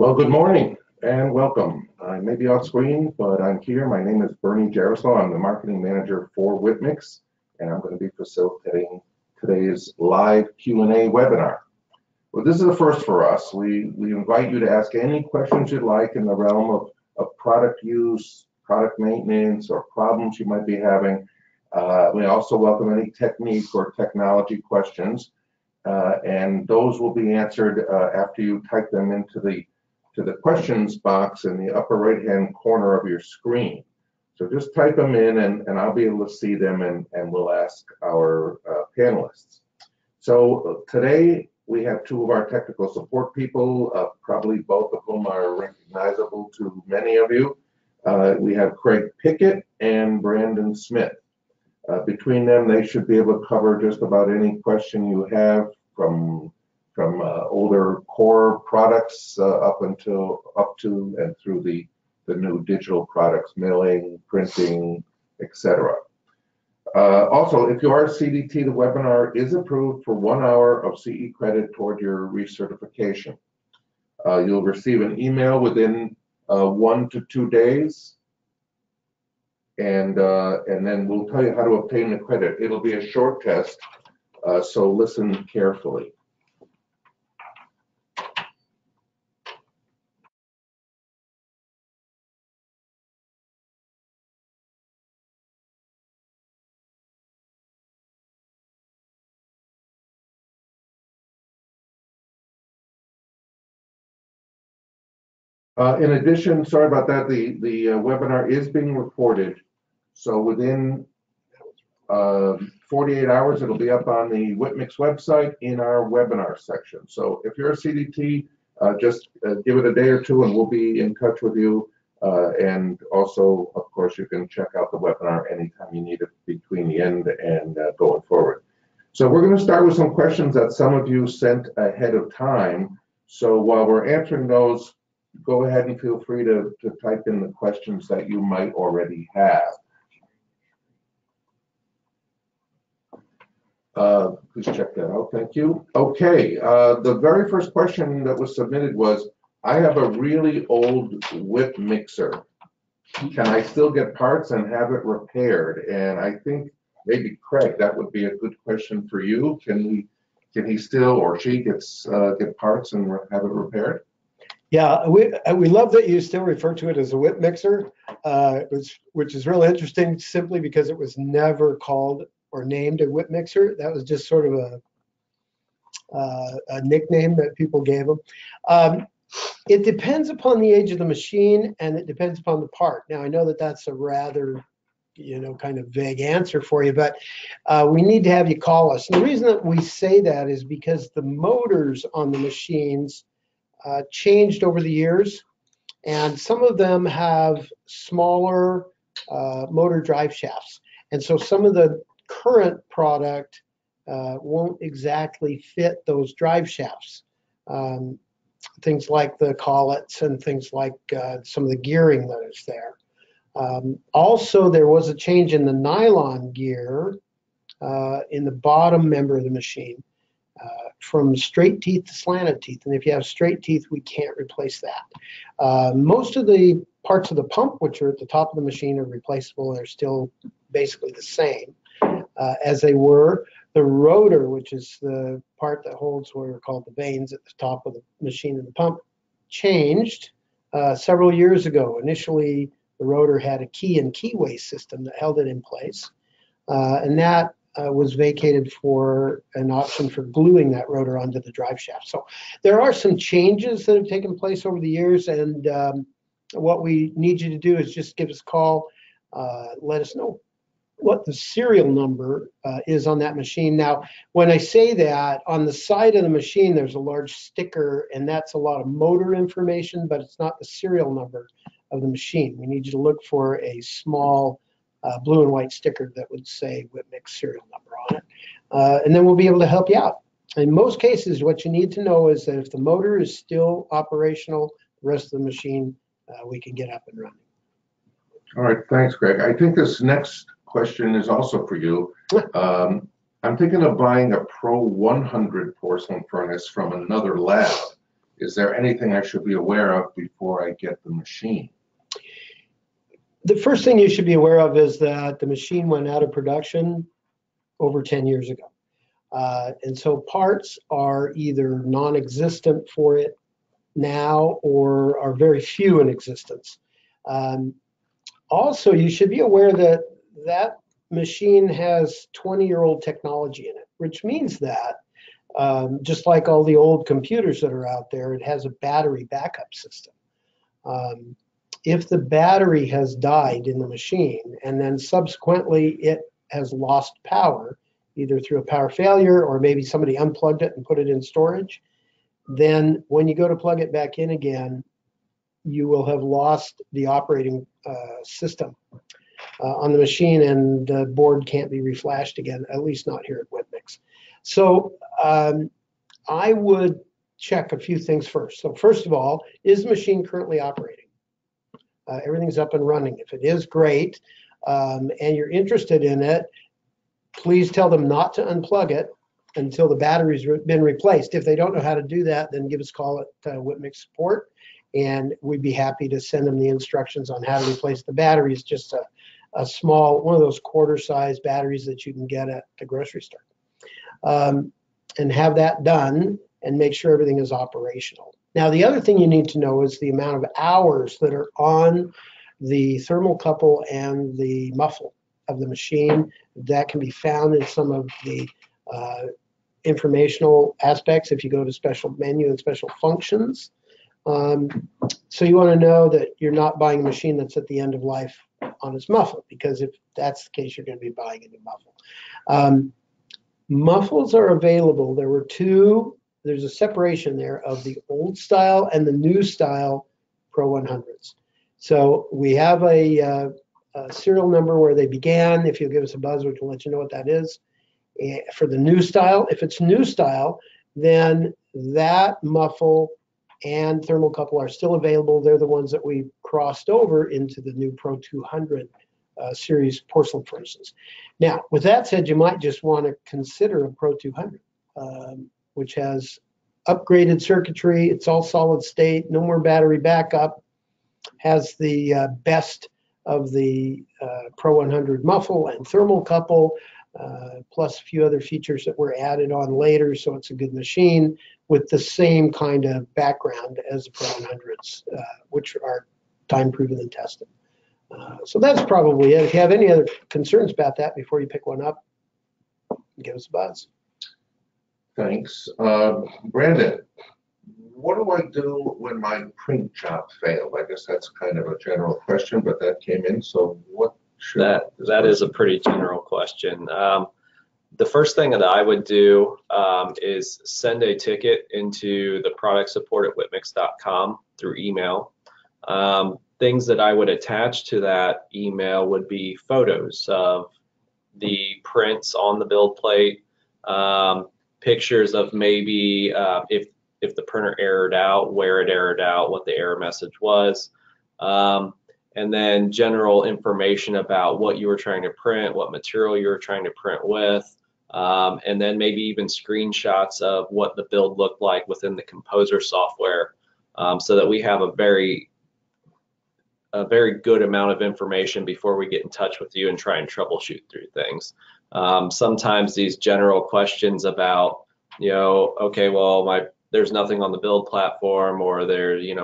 Well, good morning and welcome. I may be off screen, but I'm here. My name is Bernie Jaroslaw. I'm the marketing manager for Whip Mix, and I'm going to be facilitating today's live Q&A webinar. Well, this is a first for us. We invite you to ask any questions you'd like in the realm of product use, product maintenance, or problems you might be having. We also welcome any technique or technology questions, and those will be answered after you type them into the questions box in the upper right-hand corner of your screen. So just type them in, and I'll be able to see them, and we'll ask our panelists. So today we have two of our technical support people, probably both of whom are recognizable to many of you. We have Craig Pickett and Brandon Smith. Between them, they should be able to cover just about any question you have from older core products up to and through the new digital products, mailing, printing, etc. Also, if you are CDT, the webinar is approved for 1 hour of CE credit toward your recertification. You'll receive an email within 1 to 2 days, and then we'll tell you how to obtain the credit. It'll be a short test, so listen carefully. In addition, sorry about that, the webinar is being recorded. So within 48 hours, it'll be up on the Whip Mix website in our webinar section. So if you're a CDT, just give it a day or two and we'll be in touch with you. And also, of course, you can check out the webinar anytime you need it between the end and going forward. So we're going to start with some questions that some of you sent ahead of time. So while we're answering those, go ahead and feel free to type in the questions that you might already have. Please check that out. Thank you. Okay. The very first question that was submitted was, I have a really old whip mixer. Can I still get parts and have it repaired? And I think maybe, Craig, that would be a good question for you. Can he still, or she, get parts and have it repaired? Yeah, we love that you still refer to it as a whip mixer, which is real interesting simply because it was never called or named a whip mixer. That was just sort of a nickname that people gave them. It depends upon the age of the machine and it depends upon the part. Now, I know that that's a rather, kind of vague answer for you, but we need to have you call us. And the reason that we say that is because the motors on the machines changed over the years, and some of them have smaller motor drive shafts, and so some of the current product won't exactly fit those drive shafts. Things like the collets and things like some of the gearing that is there. Also, there was a change in the nylon gear in the bottom member of the machine. From straight teeth to slanted teeth, and if you have straight teeth, we can't replace that. Most of the parts of the pump, which are at the top of the machine, are replaceable. They're still basically the same as they were. The rotor, which is the part that holds what are called the vanes at the top of the machine and the pump, changed several years ago. Initially, the rotor had a key and keyway system that held it in place, and that was vacated for an option for gluing that rotor onto the drive shaft. So there are some changes that have taken place over the years, and what we need you to do is just give us a call, let us know what the serial number is on that machine. Now, when I say that, on the side of the machine there's a large sticker, and that's a lot of motor information, but it's not the serial number of the machine. We need you to look for a small blue and white sticker that would say Whip Mix serial number on it, and then we'll be able to help you out. In most cases, what you need to know is that if the motor is still operational, the rest of the machine we can get up and running. All right, thanks, Greg. I think this next question is also for you. I'm thinking of buying a Pro 100 porcelain furnace from another lab. Is there anything I should be aware of before I get the machine? The first thing you should be aware of is that the machine went out of production over 10 years ago. And so parts are either non-existent for it now or are very few in existence. Also, you should be aware that that machine has 20-year-old technology in it, which means that just like all the old computers that are out there, it has a battery backup system. If the battery has died in the machine and then subsequently it has lost power, either through a power failure or maybe somebody unplugged it and put it in storage, then when you go to plug it back in again, you will have lost the operating system on the machine, and the board can't be reflashed again, at least not here at Whip Mix. So I would check a few things first. So first of all, is the machine currently operating? Everything's up and running. If it is, great, and you're interested in it, please tell them not to unplug it until the battery's been replaced. If they don't know how to do that, then give us a call at Whip Mix Support, and we'd be happy to send them the instructions on how to replace the batteries. Just a small, one of those quarter-size batteries that you can get at the grocery store. And have that done and make sure everything is operational. Now, the other thing you need to know is the amount of hours that are on the thermocouple and the muffle of the machine. That can be found in some of the informational aspects if you go to special menu and special functions. So you want to know that you're not buying a machine that's at the end of life on its muffle, because if that's the case, you're going to be buying a new muffle. Muffles are available. There were two. There's a separation there of the old style and the new style Pro 100s. So we have a serial number where they began. If you'll give us a buzz, we can let you know what that is. And for the new style, if it's new style, then that muffle and thermocouple are still available. They're the ones that we crossed over into the new Pro 200 series porcelain, for instance. Now, with that said, you might just want to consider a Pro 200, which has upgraded circuitry. It's all solid state, no more battery backup, has the best of the Pro 100 muffle and thermocouple, plus a few other features that were added on later. So it's a good machine with the same kind of background as the Pro 100s, which are time proven and tested. So that's probably it. If you have any other concerns about that before you pick one up, give us a buzz. Thanks. Brandon, what do I do when my print job failed? I guess that's kind of a general question, but that came in. So what should that is a pretty general question. The first thing that I would do is send a ticket into the product support at whipmix.com through email. Things that I would attach to that email would be photos of the prints on the build plate, pictures of maybe if the printer errored out, where it errored out, what the error message was, and then general information about what you were trying to print, what material you were trying to print with, and then maybe even screenshots of what the build looked like within the Composer software, so that we have a very good amount of information before we get in touch with you and try and troubleshoot through things. Sometimes these general questions about, you know, okay, well, there's nothing on the build platform, or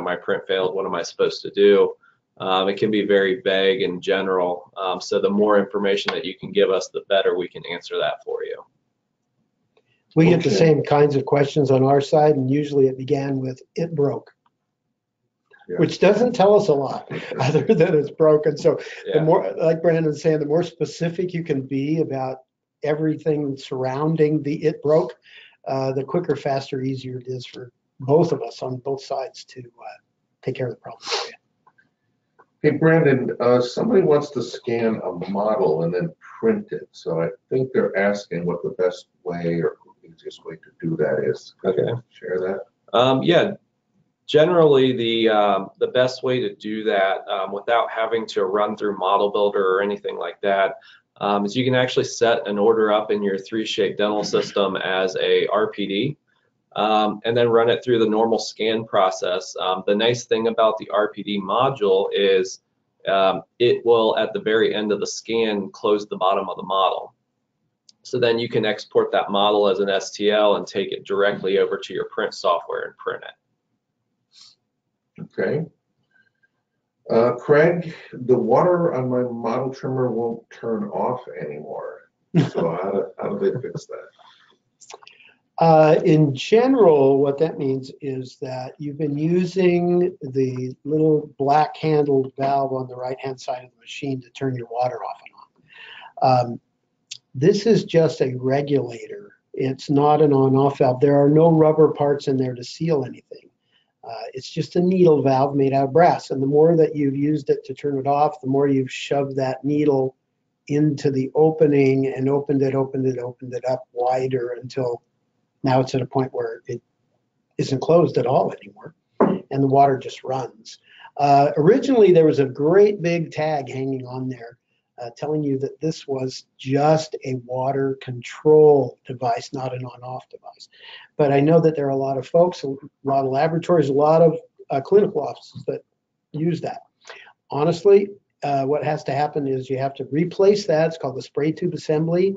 my print failed, what am I supposed to do? It can be very vague and general. So the more information that you can give us, the better we can answer that for you. We get the same kinds of questions on our side, and usually it began with, it broke. Yeah. Which doesn't tell us a lot other than it's broken. So the more, like Brandon's saying, the more specific you can be about everything surrounding the it broke, the quicker, faster, easier it is for both of us on both sides to take care of the problem for you. Hey, Brandon, somebody wants to scan a model and then print it. So I think they're asking what the best way or easiest way to do that is. Could you share that? Yeah. Generally, the best way to do that without having to run through Model Builder or anything like that is you can actually set an order up in your 3Shape dental system as a RPD. and then run it through the normal scan process. The nice thing about the RPD module is it will, at the very end of the scan, close the bottom of the model. So then you can export that model as an STL and take it directly over to your print software and print it. Okay. Craig, the water on my model trimmer won't turn off anymore. So how do they fix that? In general, what that means is that you've been using the little black handled valve on the right hand side of the machine to turn your water off and on. This is just a regulator. It's not an on off valve. There are no rubber parts in there to seal anything. It's just a needle valve made out of brass, and the more that you've used it to turn it off, the more you've shoved that needle into the opening and opened it up wider until now it's at a point where it isn't closed at all anymore, and the water just runs. Originally, there was a great big tag hanging on there telling you that this was just a water control device, not an on-off device. But I know that there are a lot of folks, a lot of laboratories, a lot of clinical offices that use that. Honestly, what has to happen is you have to replace that. It's called the spray tube assembly.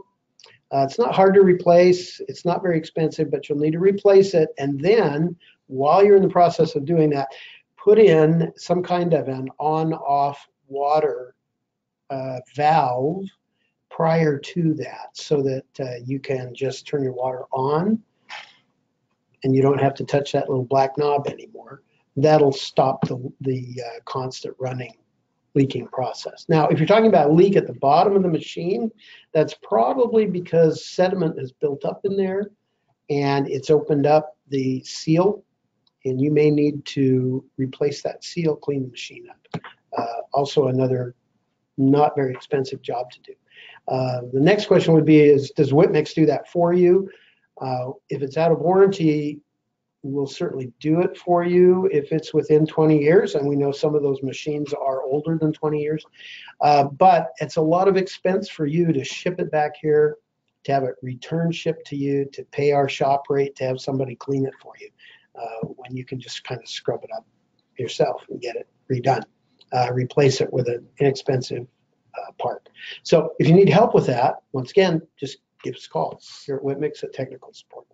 It's not hard to replace. It's not very expensive, but you'll need to replace it. And then while you're in the process of doing that, put in some kind of an on-off water valve prior to that, so that you can just turn your water on and you don't have to touch that little black knob anymore. That'll stop the constant running leaking process. Now, if you're talking about a leak at the bottom of the machine, that's probably because sediment is built up in there and it's opened up the seal, and you may need to replace that seal, clean the machine up. Also another not very expensive job to do. The next question would be is, does Whip Mix do that for you? If it's out of warranty, we'll certainly do it for you if it's within 20 years, and we know some of those machines are older than 20 years. But it's a lot of expense for you to ship it back here, to have it return shipped to you, to pay our shop rate, to have somebody clean it for you, when you can just kind of scrub it up yourself and get it redone. Replace it with an inexpensive part. So if you need help with that, once again, just give us a call here at Whip Mix at Technical Support.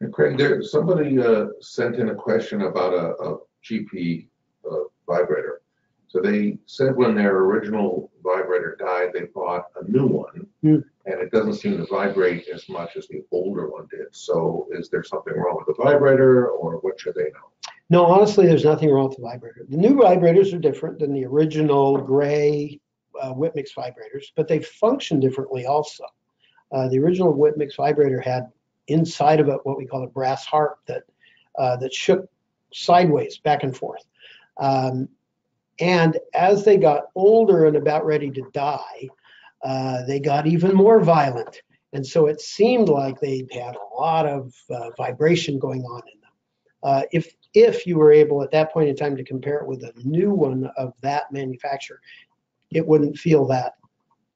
And Craig, somebody sent in a question about a GP vibrator. So they said when their original vibrator died, they bought a new one, and it doesn't seem to vibrate as much as the older one did. So is there something wrong with the vibrator, or what should they know? No, honestly, there's nothing wrong with the vibrator. The new vibrators are different than the original gray Whip Mix vibrators, but they function differently also. The original Whip Mix vibrator had inside of it what we call a brass harp that shook sideways back and forth. And as they got older and about ready to die, they got even more violent. And so it seemed like they had a lot of vibration going on in them. If you were able at that point in time to compare it with a new one of that manufacturer, it wouldn't feel that.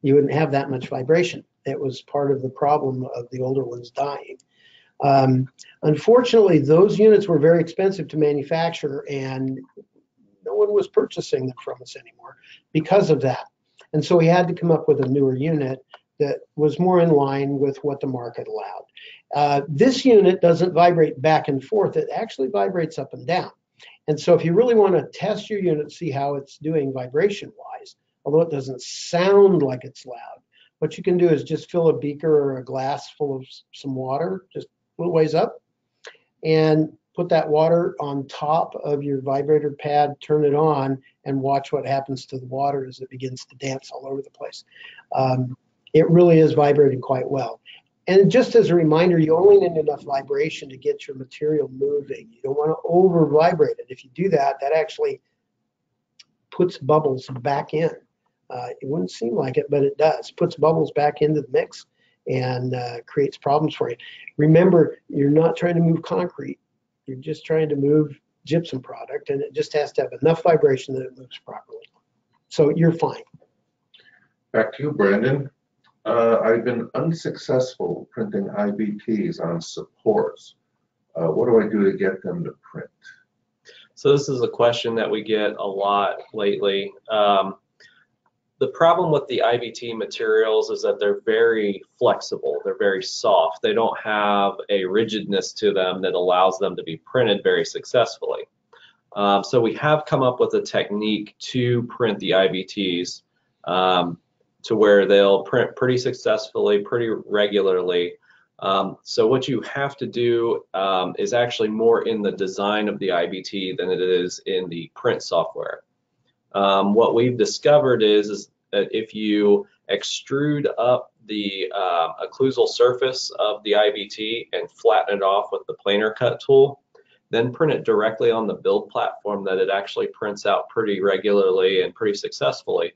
You wouldn't have that much vibration. It was part of the problem of the older ones dying. Unfortunately, those units were very expensive to manufacture, and no one was purchasing them from us anymore because of that. And so we had to come up with a newer unit that was more in line with what the market allowed. This unit doesn't vibrate back and forth. It actually vibrates up and down. And so if you really want to test your unit, see how it's doing vibration-wise, although it doesn't sound like it's loud, what you can do is just fill a beaker or a glass full of some water, just a little ways up, and put that water on top of your vibrator pad, turn it on, and watch what happens to the water as it begins to dance all over the place. It really is vibrating quite well. And just as a reminder, you only need enough vibration to get your material moving. You don't want to over vibrate it. If you do that, that actually puts bubbles back in. It wouldn't seem like it, but it does. Puts bubbles back into the mix and creates problems for you. Remember, you're not trying to move concrete. You're just trying to move gypsum product, and it just has to have enough vibration that it moves properly. So you're fine. Back to you, Brandon. I've been unsuccessful printing IBTs on supports. What do I do to get them to print? So this is a question that we get a lot lately. The problem with the IBT materials is that they're very flexible. They're very soft. They don't have a rigidness to them that allows them to be printed very successfully. So we have come up with a technique to print the IBTs to where they'll print pretty successfully, pretty regularly. So what you have to do is actually more in the design of the IBT than it is in the print software. What we've discovered is that if you extrude up the occlusal surface of the IBT and flatten it off with the planar cut tool, then print it directly on the build platform, that it actually prints out pretty regularly and pretty successfully.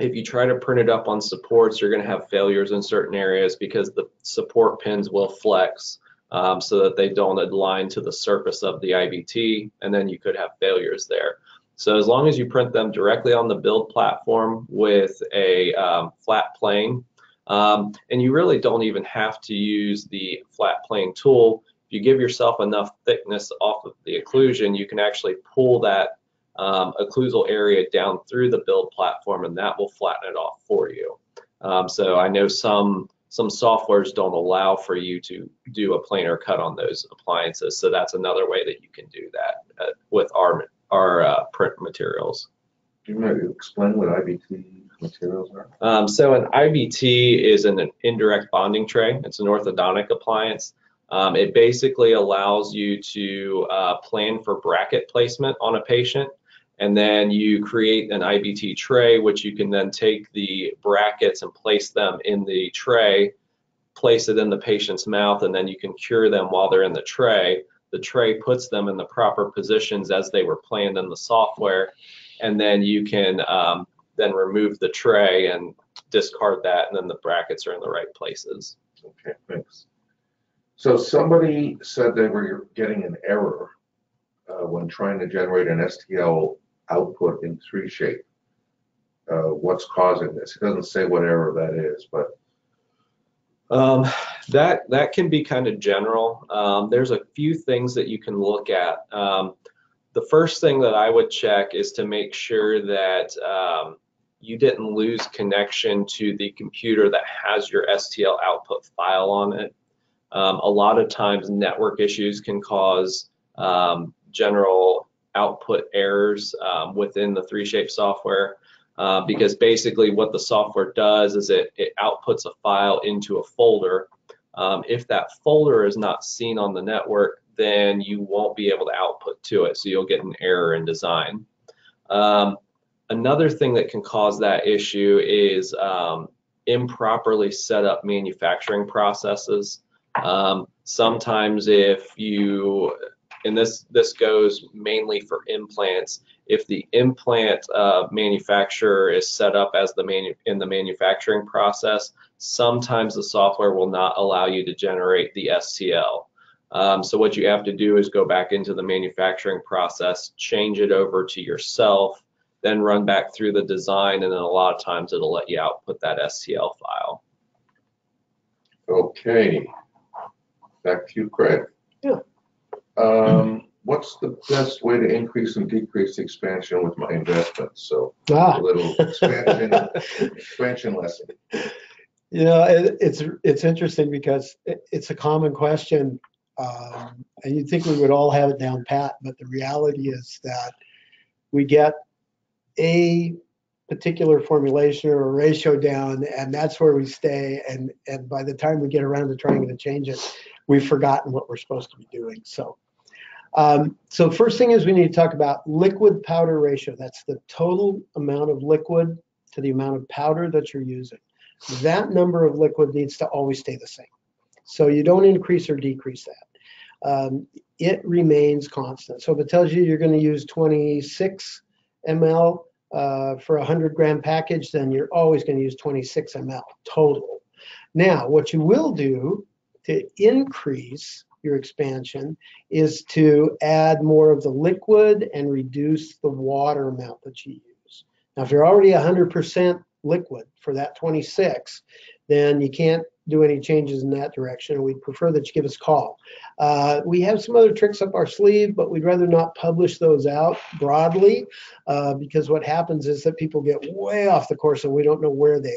If you try to print it up on supports, you're going to have failures in certain areas because the support pins will flex so that they don't align to the surface of the IBT, and then you could have failures there. So as long as you print them directly on the build platform with a flat plane, and you really don't even have to use the flat plane tool. If you give yourself enough thickness off of the occlusion, you can actually pull that occlusal area down through the build platform, and that will flatten it off for you. So I know some softwares don't allow for you to do a planar cut on those appliances, so that's another way that you can do that with our print materials. Do you want to explain what IBT materials are? So an IBT is an indirect bonding tray. It's an orthodontic appliance. It basically allows you to plan for bracket placement on a patient. And then you create an IBT tray, which you can then take the brackets and place them in the tray, place it in the patient's mouth, and then you can cure them while they're in the tray. The tray puts them in the proper positions as they were planned in the software, and then you can then remove the tray and discard that, and then the brackets are in the right places. Okay, thanks. So somebody said they were getting an error when trying to generate an STL output in 3Shape. What's causing this? It doesn't say what error that is, but that can be kind of general. There's a few things that you can look at. The first thing that I would check is to make sure that you didn't lose connection to the computer that has your STL output file on it. A lot of times network issues can cause general output errors within the 3Shape software because basically what the software does is it outputs a file into a folder. If that folder is not seen on the network, then you won't be able to output to it, so you'll get an error in design. Another thing that can cause that issue is improperly set up manufacturing processes. Sometimes if you, and this goes mainly for implants, if the implant manufacturer is set up as in the manufacturing process, sometimes the software will not allow you to generate the STL. So what you have to do is go back into the manufacturing process, change it over to yourself, then run back through the design, and then a lot of times it'll let you output that STL file. Okay. Back to you, Craig. Yeah. What's the best way to increase and decrease expansion with my investments? So a little expansion lesson. You know, it's interesting because it's a common question, and you'd think we would all have it down pat, but the reality is that we get a particular formulation or ratio down, and that's where we stay, and by the time we get around to trying to change it, we've forgotten what we're supposed to be doing. So so first thing is we need to talk about liquid powder ratio. That's the total amount of liquid to the amount of powder that you're using. That number of liquid needs to always stay the same, so you don't increase or decrease that. It remains constant. So if it tells you you're going to use 26 ml for a 100-gram package, then you're always going to use 26 ml total. Now, what you will do to increase your expansion is to add more of the liquid and reduce the water amount that you use. Now, if you're already 100% liquid for that 26, then you can't do any changes in that direction, and we'd prefer that you give us a call. We have some other tricks up our sleeve, but we'd rather not publish those out broadly because what happens is that people get way off the course and we don't know where they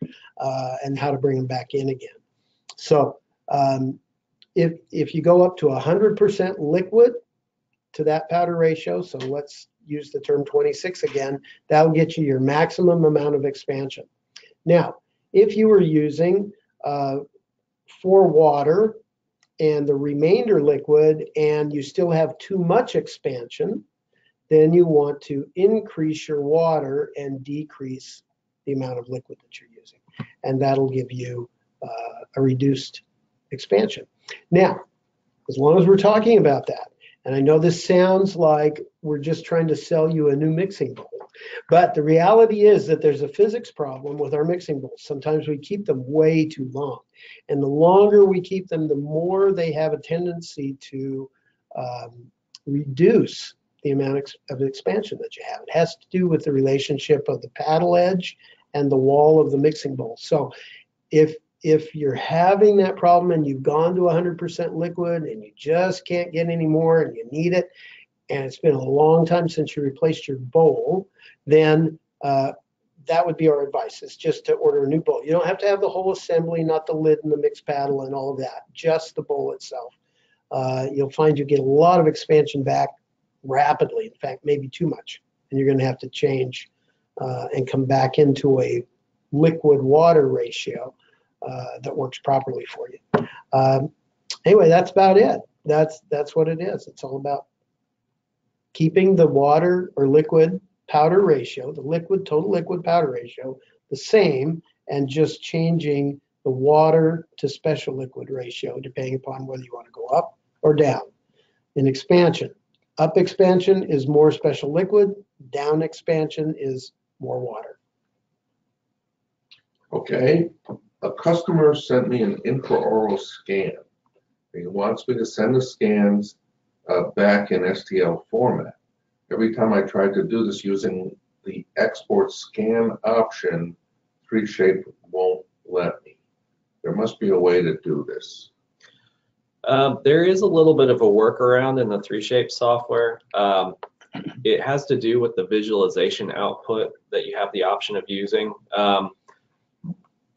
are and how to bring them back in again. So if you go up to 100% liquid to that powder ratio, so let's use the term 26 again, that'll get you your maximum amount of expansion. Now, if you were using for water and the remainder liquid and you still have too much expansion, then you want to increase your water and decrease the amount of liquid that you're using. And that'll give you a reduced expansion. Now, as long as we're talking about that, and I know this sounds like we're just trying to sell you a new mixing bowl, but the reality is that there's a physics problem with our mixing bowls. Sometimes we keep them way too long. And the longer we keep them, the more they have a tendency to reduce the amount of expansion that you have. It has to do with the relationship of the paddle edge and the wall of the mixing bowl. So if you're having that problem and you've gone to 100% liquid and you just can't get any more and you need it, and it's been a long time since you replaced your bowl, then that would be our advice, is just to order a new bowl. You don't have to have the whole assembly, not the lid and the mix paddle and all of that, just the bowl itself. You'll find you get a lot of expansion back rapidly, in fact, maybe too much, and you're going to have to change and come back into a liquid-water ratio that works properly for you. Anyway, that's about it. That's what it is. It's all about keeping the water or liquid powder ratio, the liquid total liquid powder ratio, the same, and just changing the water to special liquid ratio depending upon whether you want to go up or down in expansion. Up expansion is more special liquid. Down expansion is more water. Okay. A customer sent me an intraoral scan. He wants me to send the scans back in STL format. Every time I tried to do this using the export scan option, 3Shape won't let me. There must be a way to do this. There is a little bit of a workaround in the 3Shape software. It has to do with the visualization output that you have the option of using.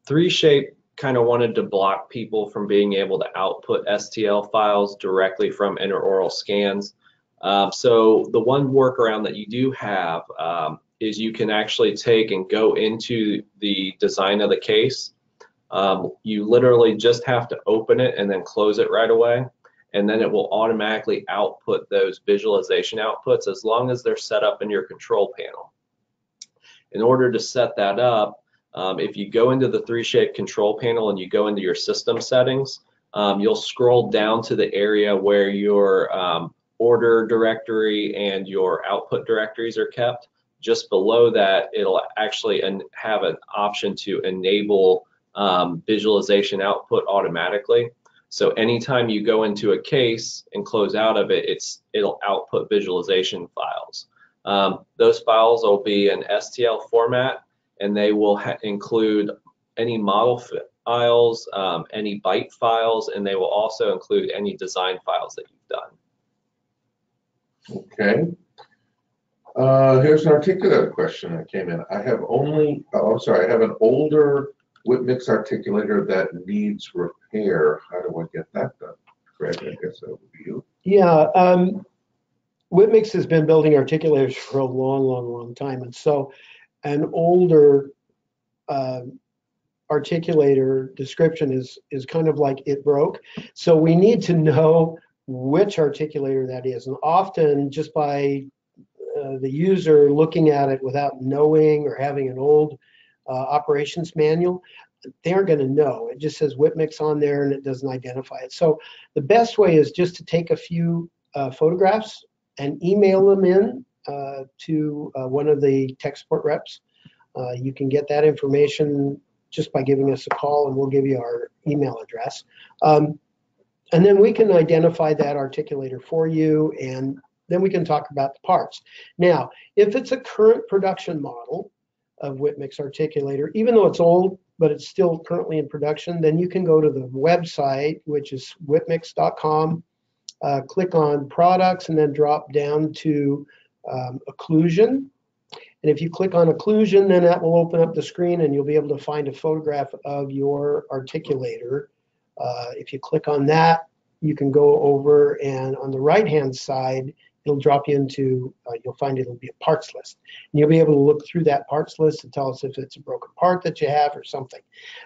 3Shape kind of wanted to block people from being able to output STL files directly from intraoral scans. So the one workaround that you do have is you can actually take and go into the design of the case. You literally just have to open it and then close it right away, and then it will automatically output those visualization outputs as long as they're set up in your control panel. In order to set that up, if you go into the 3Shape control panel and you go into your system settings, you'll scroll down to the area where your order directory and your output directories are kept. Just below that, it'll actually have an option to enable visualization output automatically. So anytime you go into a case and close out of it, it'll output visualization files. Those files will be in STL format, and they will include any model files, any byte files, and they will also include any design files that you've done. Okay. Here's an articulator question that came in. I have an older Whip Mix articulator that needs repair. How do I get that done? Craig, I guess that would be you. Yeah. Whip Mix has been building articulators for a long, long, long time, and so an older articulator description is kind of like it broke. So we need to know which articulator that is. And often just by the user looking at it without knowing or having an old operations manual, they aren't going to know. It just says Whip Mix on there and it doesn't identify it. So the best way is just to take a few photographs and email them in to one of the tech support reps. You can get that information just by giving us a call, and we'll give you our email address. And then we can identify that articulator for you, and then we can talk about the parts. Now, if it's a current production model of Whip Mix articulator, even though it's old, but it's still currently in production, then you can go to the website, which is whipmix.com, click on products, and then drop down to occlusion. And if you click on occlusion, then that will open up the screen and you'll be able to find a photograph of your articulator. If you click on that, you can go over, and on the right-hand side, it'll drop you into, you'll find it'll be a parts list. And you'll be able to look through that parts list and tell us if it's a broken part that you have or something.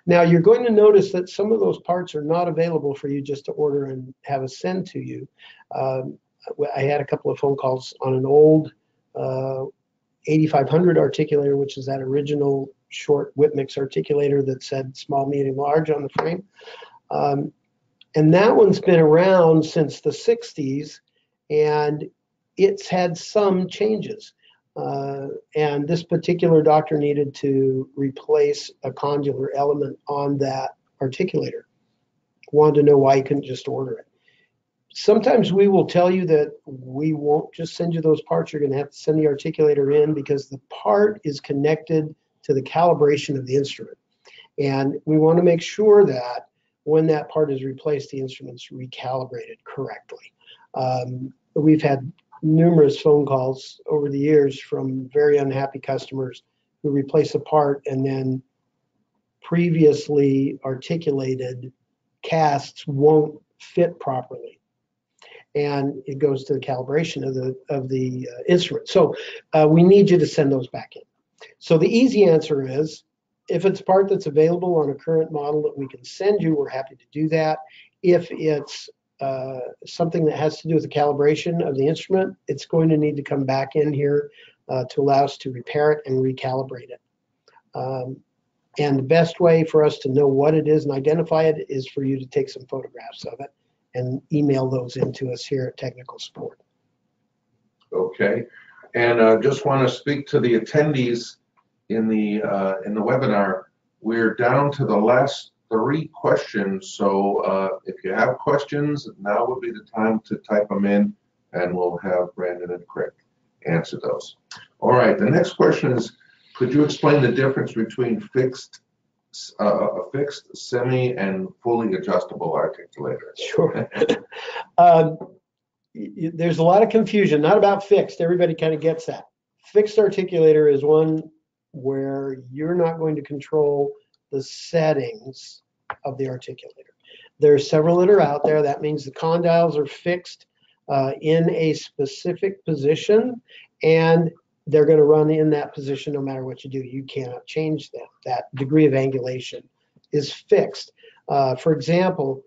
Now, you're going to notice that some of those parts are not available for you just to order and have us send to you. I had a couple of phone calls on an old 8500 articulator, which is that original short Whip Mix articulator that said small, medium, large on the frame. And that one's been around since the 60s, and it's had some changes. And this particular doctor needed to replace a condylar element on that articulator. Wanted to know why he couldn't just order it. Sometimes we will tell you that we won't just send you those parts. You're going to have to send the articulator in because the part is connected to the calibration of the instrument. And we want to make sure that when that part is replaced, the instrument's recalibrated correctly. We've had numerous phone calls over the years from very unhappy customers who replace a part and then previously articulated casts won't fit properly, and it goes to the calibration of the instrument. So we need you to send those back in. So the easy answer is, if it's a part that's available on a current model that we can send you, we're happy to do that. If it's something that has to do with the calibration of the instrument, it's going to need to come back in here to allow us to repair it and recalibrate it. And the best way for us to know what it is and identify it is for you to take some photographs of it and email those in to us here at Technical Support. Okay, and I just want to speak to the attendees in the webinar. We're down to the last 3 questions, so if you have questions, now would be the time to type them in, and we'll have Brandon and Craig answer those. All right, the next question is, could you explain the difference between a fixed, semi, and fully adjustable articulator? Sure. There's a lot of confusion, not about fixed. Everybody kind of gets that. Fixed articulator is one where you're not going to control the settings of the articulator. There are several that are out there. That means the condyles are fixed in a specific position, and they're going to run in that position no matter what you do. You cannot change them. That degree of angulation is fixed. For example,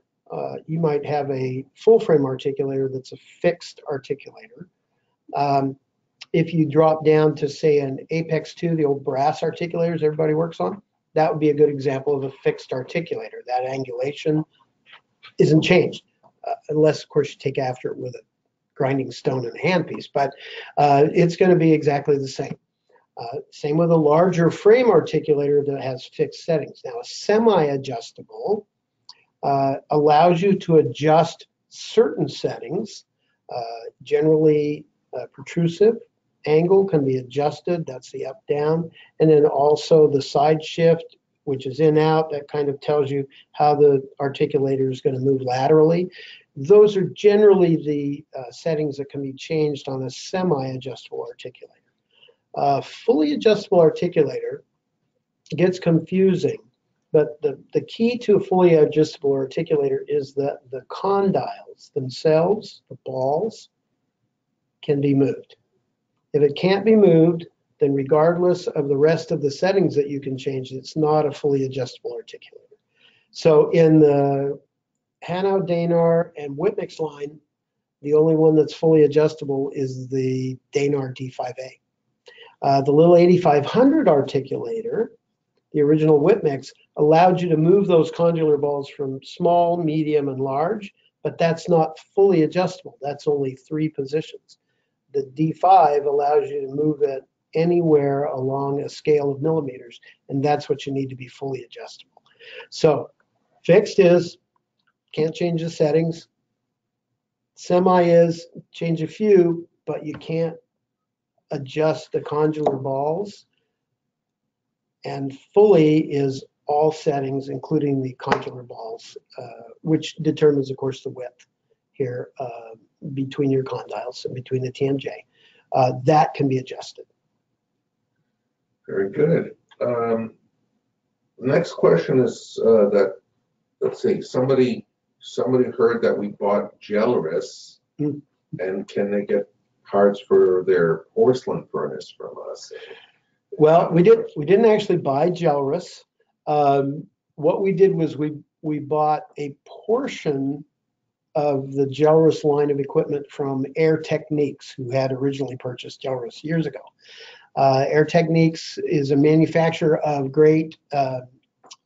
you might have a full-frame articulator that's a fixed articulator. If you drop down to, say, an Apex 2, the old brass articulators everybody works on, that would be a good example of a fixed articulator. That angulation isn't changed, unless, of course, you take after it with a grinding stone and a handpiece, but it's going to be exactly the same. Same with a larger frame articulator that has fixed settings. Now, a semi-adjustable allows you to adjust certain settings, generally protrusive. Angle can be adjusted, that's the up down, and then also the side shift, which is in out, that kind of tells you how the articulator is going to move laterally. Those are generally the settings that can be changed on a semi-adjustable articulator. Fully adjustable articulator gets confusing, but the key to a fully adjustable articulator is that the condyles themselves, the balls, can be moved. If it can't be moved, then regardless of the rest of the settings that you can change, it's not a fully adjustable articulator. So in the Hanau, Danar, and Whip Mix line, the only one that's fully adjustable is the Danar D5A. The little 8500 articulator, the original Whip Mix, allowed you to move those condylar balls from small, medium, and large, but that's not fully adjustable. That's only 3 positions. The D5 allows you to move it anywhere along a scale of millimeters, and that's what you need to be fully adjustable. So fixed is, can't change the settings. Semi is, change a few, but you can't adjust the condylar balls. And fully is all settings, including the contour balls, which determines, of course, the width here between your condyles and between the TMJ. That can be adjusted. Very good. The next question is that, let's see, somebody heard that we bought Jelrus, and can they get parts for their porcelain furnace from us? Well, we didn't actually buy Jelrus. What we did was we bought a portion of the Jelrus line of equipment from Air Techniques, who had originally purchased Jelrus years ago. Air Techniques is a manufacturer of great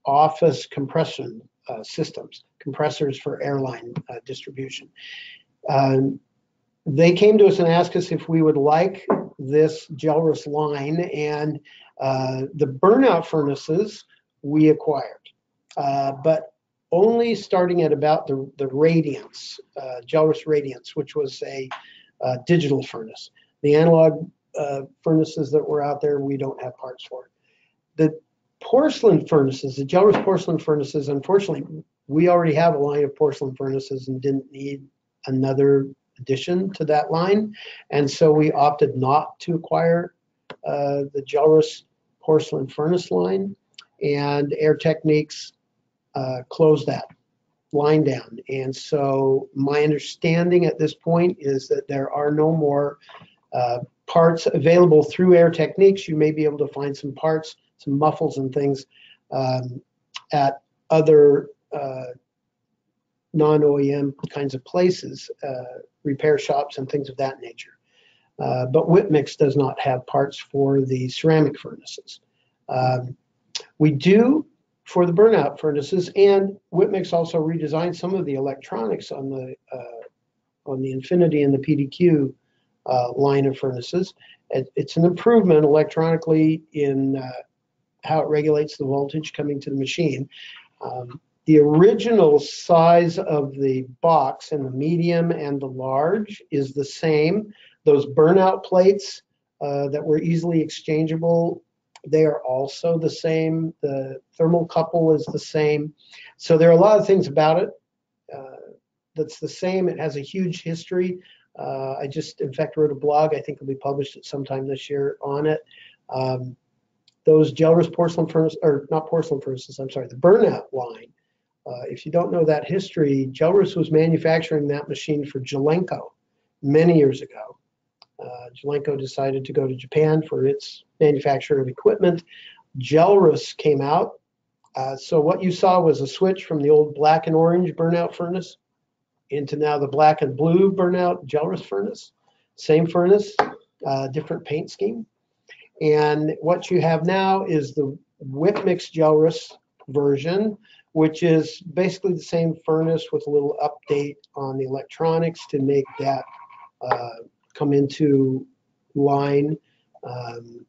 office compression systems, compressors for airline distribution. They came to us and asked us if we would like this Jelrus line, and the burnout furnaces we acquired, but only starting at about the Radiance, Jelrus Radiance, which was a digital furnace. The analog furnaces that were out there, we don't have parts for. The porcelain furnaces, the Jelrus porcelain furnaces, unfortunately, we already have a line of porcelain furnaces and didn't need another addition to that line. And so we opted not to acquire the Jelrus porcelain furnace line, and Air Techniques closed that line down. And so my understanding at this point is that there are no more parts available through Air Techniques. You may be able to find some parts, some muffles and things at other non-OEM kinds of places, repair shops and things of that nature. But Whip Mix does not have parts for the ceramic furnaces. We do for the burnout furnaces, and Whip Mix also redesigned some of the electronics on the Infinity and the PDQ line of furnaces. It's an improvement electronically in how it regulates the voltage coming to the machine. The original size of the box and the medium and the large is the same. Those burnout plates that were easily exchangeable, they are also the same. The thermocouple is the same. So there are a lot of things about it that's the same. It has a huge history. I just, in fact, wrote a blog. I think it'll be published sometime this year on it. Those Jelrus porcelain furnace, or not porcelain furnaces, I'm sorry, the burnout line. If you don't know that history, Jelrus was manufacturing that machine for Jelenko many years ago. Jelenko decided to go to Japan for its manufacture of equipment. Jelrus came out. So what you saw was a switch from the old black and orange burnout furnace into now the black and blue burnout Jelrus furnace. Same furnace, different paint scheme. And what you have now is the Whip Mix Jelrus version, which is basically the same furnace with a little update on the electronics to make that come into line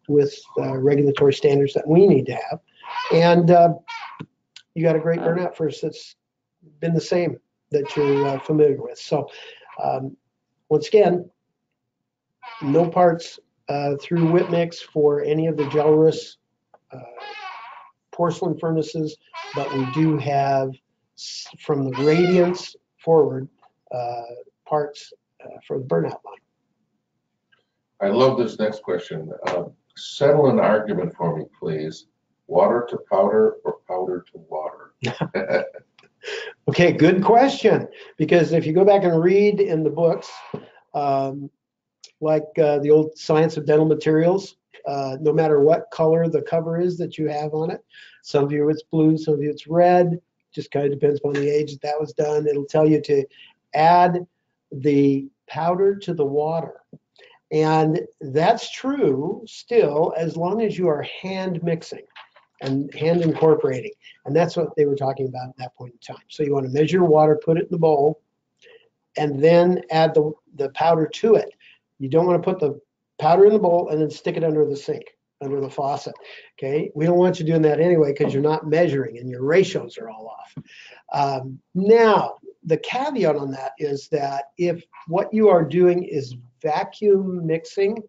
with regulatory standards that we need to have. And you got a great burnout furnace that's been the same that you're familiar with. So once again, no parts through Whip Mix for any of the Jelrus porcelain furnaces, but we do have from the Radiance forward parts for the burnout line. I love this next question. Settle an argument for me, please. Water to powder or powder to water? Okay, good question. Because if you go back and read in the books, like the old Science of Dental Materials, no matter what color the cover is that you have on it, some of you it's blue, some of you it's red, just kind of depends on the age that that was done. It'll tell you to add the powder to the water. And that's true still as long as you are hand mixing and hand incorporating. And that's what they were talking about at that point in time. So you want to measure water, put it in the bowl, and then add the powder to it. You don't want to put the powder in the bowl and then stick it under the sink, under the faucet. Okay, we don't want you doing that anyway because you're not measuring and your ratios are all off. Now, the caveat on that is that if what you are doing is vacuum mixing,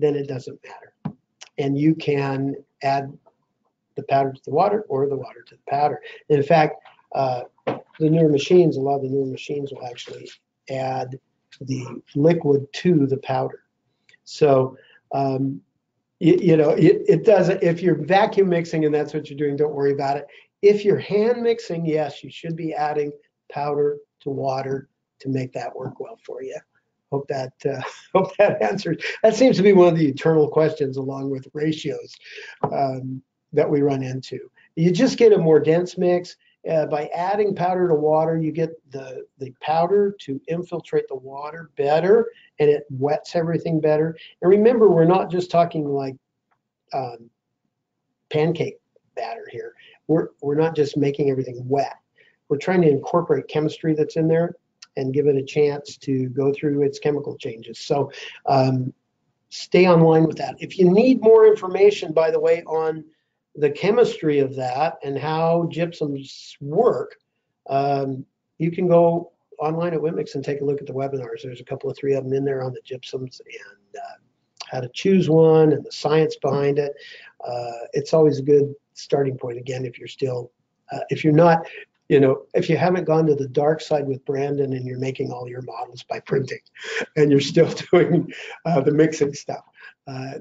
then it doesn't matter. And you can add the powder to the water or the water to the powder. And in fact, the newer machines, a lot of the newer machines will actually add the liquid to the powder. So, it doesn't, if you're vacuum mixing and that's what you're doing, don't worry about it. If you're hand mixing, yes, you should be adding powder to water to make that work well for you. Hope that answers. That seems to be one of the eternal questions along with ratios that we run into. You just get a more dense mix. By adding powder to water, you get the powder to infiltrate the water better, and it wets everything better. And remember, we're not just talking like pancake batter here. We're not just making everything wet. We're trying to incorporate chemistry that's in there and give it a chance to go through its chemical changes. So stay online with that. If you need more information, by the way, on the chemistry of that and how gypsums work, you can go online at Whip Mix and take a look at the webinars. There's a couple of 3 of them in there on the gypsums and how to choose one and the science behind it. It's always a good starting point. Again, if you're still, if you're not, if you haven't gone to the dark side with Brandon and you're making all your models by printing and you're still doing the mixing stuff,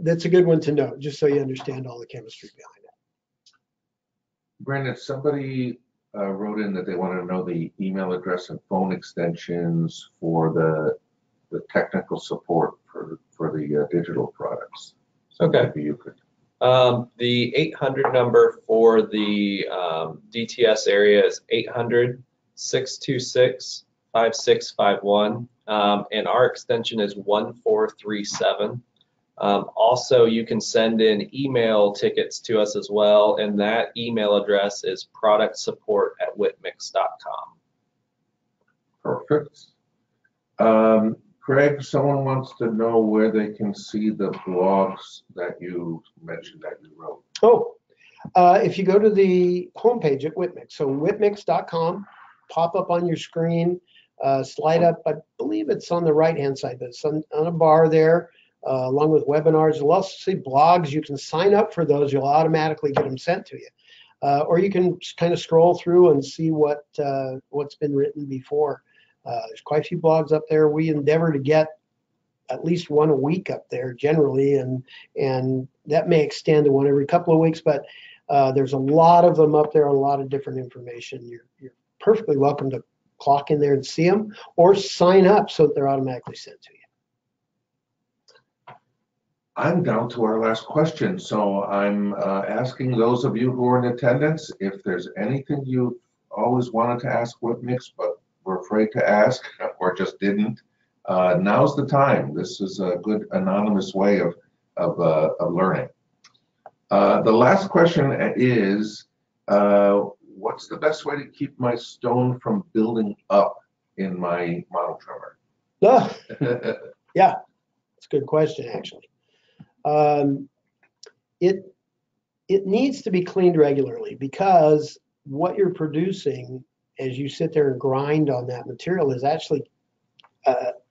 that's a good one to know, just so you understand all the chemistry behind it. Brandon, if somebody wrote in that they wanted to know the email address and phone extensions for the technical support for the digital products, so okay, maybe you could. The 800 number for the DTS area is 800-626-5651, and our extension is 1437. Also, you can send in email tickets to us as well, and that email address is productsupport@whipmix.com. Perfect. Craig, someone wants to know where they can see the blogs that you mentioned that you wrote. Oh, if you go to the homepage at Whip Mix, so whipmix.com, pop up on your screen, slide up, I believe it's on the right-hand side, but it's on a bar there. Along with webinars, you'll also see blogs. You can sign up for those. You'll automatically get them sent to you. Or you can kind of scroll through and see what's been written before. There's quite a few blogs up there. We endeavor to get at least one a week up there generally, and that may extend to one every couple of weeks, but there's a lot of them up there, a lot of different information. You're perfectly welcome to clock in there and see them, or sign up so that they're automatically sent to you. I'm down to our last question, so I'm asking those of you who are in attendance, if there's anything you always wanted to ask Whip Mix but were afraid to ask or just didn't, now's the time. This is a good anonymous way of learning. The last question is, what's the best way to keep my stone from building up in my model trimmer? Yeah, that's a good question, actually. It needs to be cleaned regularly, because what you're producing as you sit there and grind on that material is actually,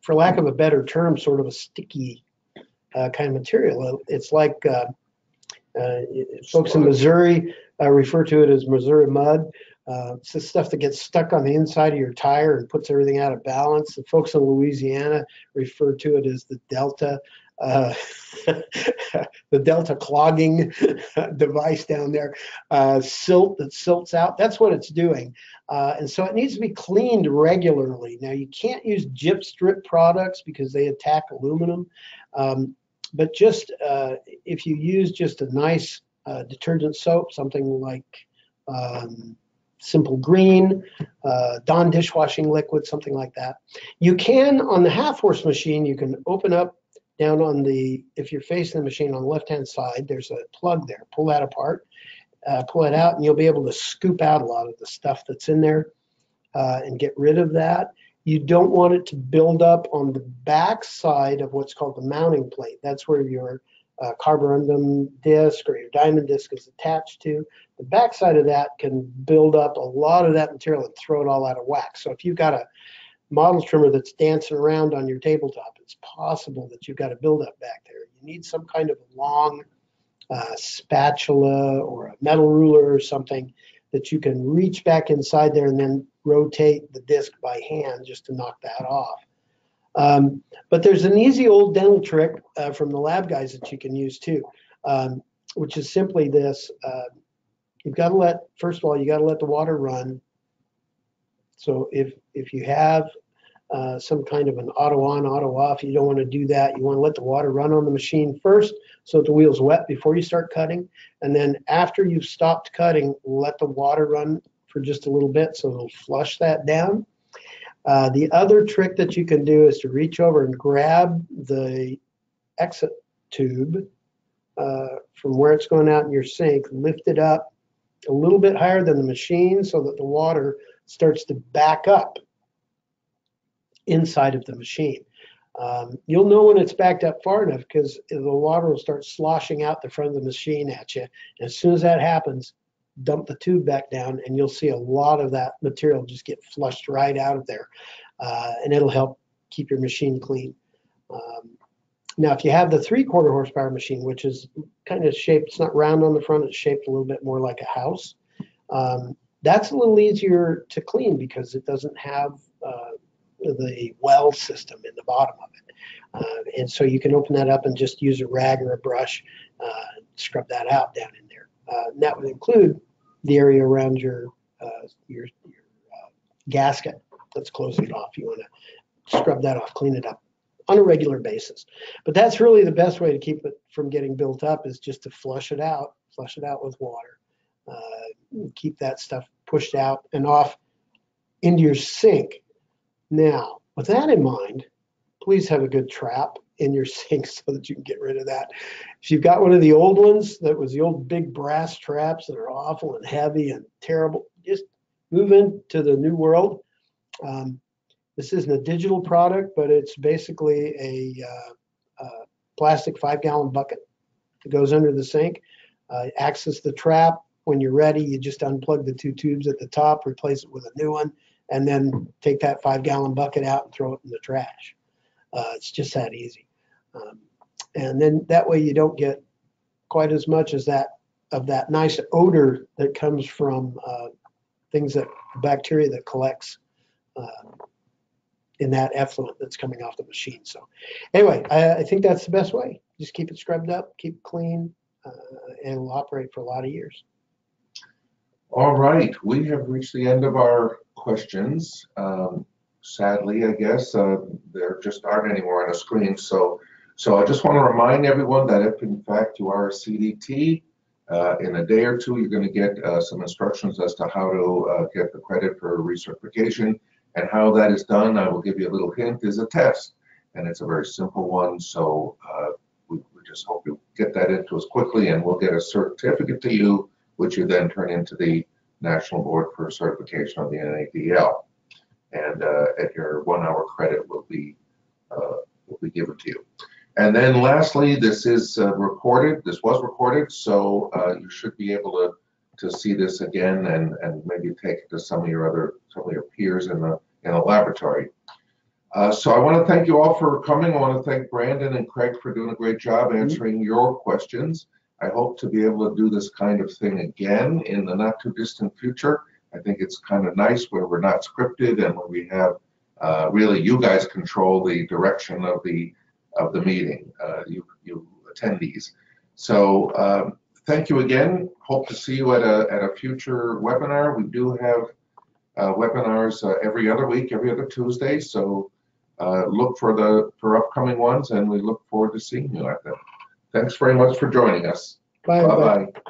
for lack of a better term, sort of a sticky kind of material. It's like folks in Missouri refer to it as Missouri mud. It's the stuff that gets stuck on the inside of your tire and puts everything out of balance. The folks in Louisiana refer to it as the Delta. The Delta clogging device down there, silt that silts out, that's what it's doing. And so it needs to be cleaned regularly. Now, you can't use gyp strip products because they attack aluminum, but just if you use just a nice detergent soap, something like Simple Green, Dawn dishwashing liquid, something like that. You can, on the half horse machine, you can open up down on the, if you're facing the machine on the left-hand side, there's a plug there. Pull that apart, pull it out, and you'll be able to scoop out a lot of the stuff that's in there and get rid of that. You don't want it to build up on the back side of what's called the mounting plate. That's where your carborundum disc or your diamond disc is attached to. The back side of that can build up a lot of that material and throw it all out of whack. So if you've got a model trimmer that's dancing around on your tabletop, it's possible that you've got a buildup back there. You need some kind of long spatula or a metal ruler or something that you can reach back inside there and then rotate the disc by hand just to knock that off. But there's an easy old dental trick from the lab guys that you can use too, which is simply this. You've got to let, first of all, you got to let the water run. So if you have some kind of an auto on, auto off, you don't want to do that. You want to let the water run on the machine first so that the wheel's wet before you start cutting. And then after you've stopped cutting, let the water run for just a little bit so it'll flush that down. The other trick that you can do is to reach over and grab the exit tube from where it's going out in your sink, lift it up a little bit higher than the machine so that the water starts to back up inside of the machine. You'll know when it's backed up far enough because the water will start sloshing out the front of the machine at you. And as soon as that happens, dump the tube back down and you'll see a lot of that material just get flushed right out of there. And it'll help keep your machine clean. Now, if you have the 3/4 horsepower machine, which is kind of shaped, it's not round on the front, it's shaped a little bit more like a house. That's a little easier to clean because it doesn't have the well system in the bottom of it. And so you can open that up and just use a rag or a brush, scrub that out down in there. And that would include the area around your gasket that's closing it off. You want to scrub that off, clean it up on a regular basis. But that's really the best way to keep it from getting built up is just to flush it out with water. Keep that stuff pushed out and off into your sink. Now, with that in mind, please have a good trap in your sink so that you can get rid of that. If you've got one of the old ones, that was the old big brass traps that are awful and heavy and terrible, just move into the new world. This isn't a digital product, but it's basically a plastic 5-gallon bucket that goes under the sink. Access the trap. When you're ready, you just unplug the two tubes at the top, replace it with a new one, and then take that 5-gallon bucket out and throw it in the trash. It's just that easy. And then that way you don't get quite as much as that of that nice odor that comes from things that bacteria that collects in that effluent that's coming off the machine. So anyway, I think that's the best way. Just keep it scrubbed up, keep it clean, and it'll operate for a lot of years. All right, we have reached the end of our questions. Sadly, I guess, there just aren't any more on the screen. So I just want to remind everyone that if in fact you are a CDT, in a day or two, you're going to get some instructions as to how to get the credit for recertification. And how that is done, I will give you a little hint, is a test. And it's a very simple one, so we just hope you get that into us quickly, and we'll get a certificate to you, which you then turn into the National Board for Certification of the NADL. And at your 1-hour credit will be given to you. And then lastly, this is recorded, this was recorded, so you should be able to see this again and maybe take it to some of your peers in the laboratory. So I want to thank you all for coming. I want to thank Brandon and Craig for doing a great job answering your questions. I hope to be able to do this kind of thing again in the not too distant future. I think it's kind of nice where we're not scripted and where we have really you guys control the direction of the meeting, you attendees. So thank you again. Hope to see you at a future webinar. We do have webinars every other week, every other Tuesday. So look for upcoming ones, and we look forward to seeing you at them. Thanks very much for joining us. Bye-bye.